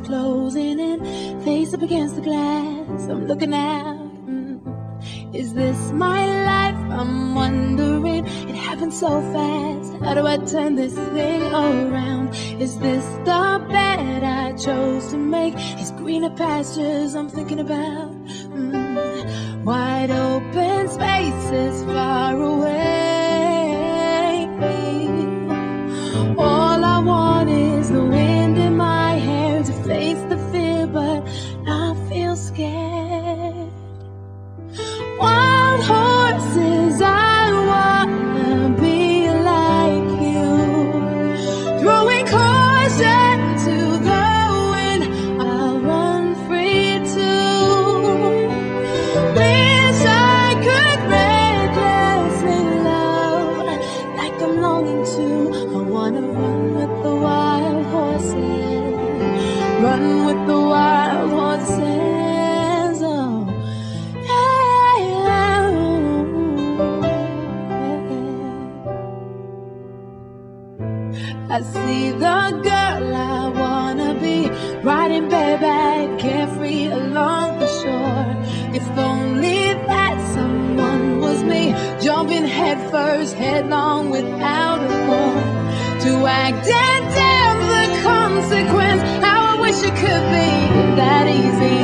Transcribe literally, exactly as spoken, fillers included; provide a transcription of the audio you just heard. is closing in, face up against the glass, I'm looking out. Is this my life? I'm wondering. It happened so fast. How do I turn this thing around? Is this the bed I chose to make? These greener pastures I'm thinking about. Mm. Wide open spaces far away. All I want is the wind in my hair to face the fear, but I feel scared. Wild horses, I wanna be like you, throwing caution to the wind, I'll run free too. Wish I could recklessly love like I'm longing to. I wanna run with the wild horses, run with the wild horses. I see the girl I wanna be, riding bareback, carefree along the shore. If only that someone was me, jumping headfirst, headlong without a thought. To act and damn the consequence, how I wish it could be that easy.